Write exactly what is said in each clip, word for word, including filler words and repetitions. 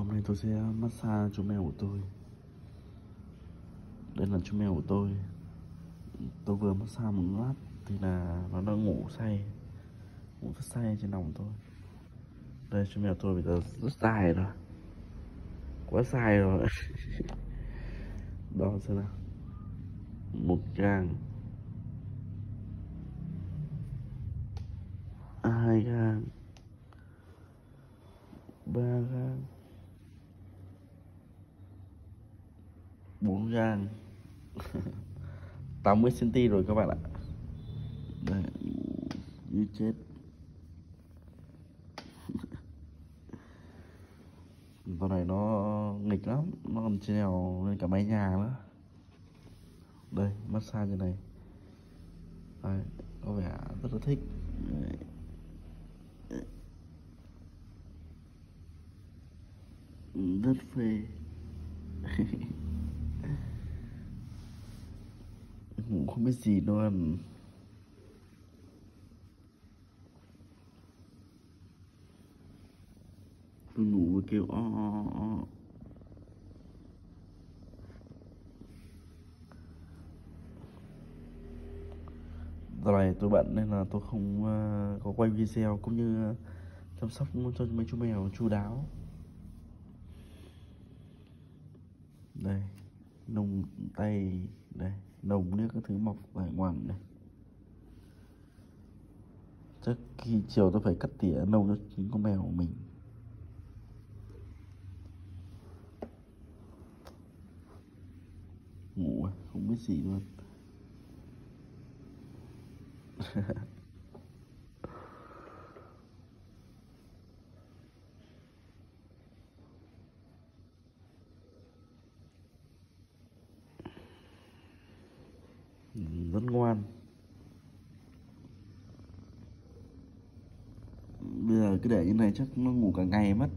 Hôm nay tôi sẽ massage chú mèo của tôi. Đây là chú mèo của tôi. Tôi vừa massage một lát thì là nó đang ngủ say. Ngủ rất say trên lòng tôi. Đây chú mèo tôi bây giờ rất dài rồi. Quá dài rồi. Đó xem nào. Một gang, hai gang, ba gang, bốn gang, tám mươi xăng ti mét rồi các bạn ạ. Đây, như chết. Con này nó nghịch lắm, nó còn trèo lên cả mái nhà nữa. Đây, massage như này. Đây, có vẻ rất là thích. Đấy. Rất phê. Ngủ không biết gì luôn. Tôi ngủ và kêu o o o. Giờ này tôi bận nên là tôi không uh, có quay video cũng như uh, chăm sóc cho mấy chú mèo chu đáo. Đây, nồng tay, đây, nồng nước các thứ mọc ở ngoằng đây. Chắc khi chiều tôi phải cắt tỉa nồng cho chính con mèo của mình. Ngủ không biết gì luôn. Rất ngoan. Bây giờ cứ để như này chắc nó ngủ cả ngày mất.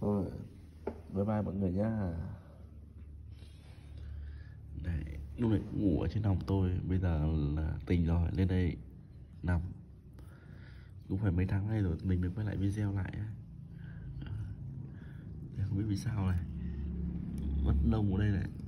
Thôi, bye bye mọi người nhá. Đấy, lúc này ngủ ở trên lòng tôi. Bây giờ là tỉnh rồi, lên đây nằm. Cũng phải mấy tháng nay rồi mình mới quay lại video lại. Không biết vì sao này, mất đông ở đây này.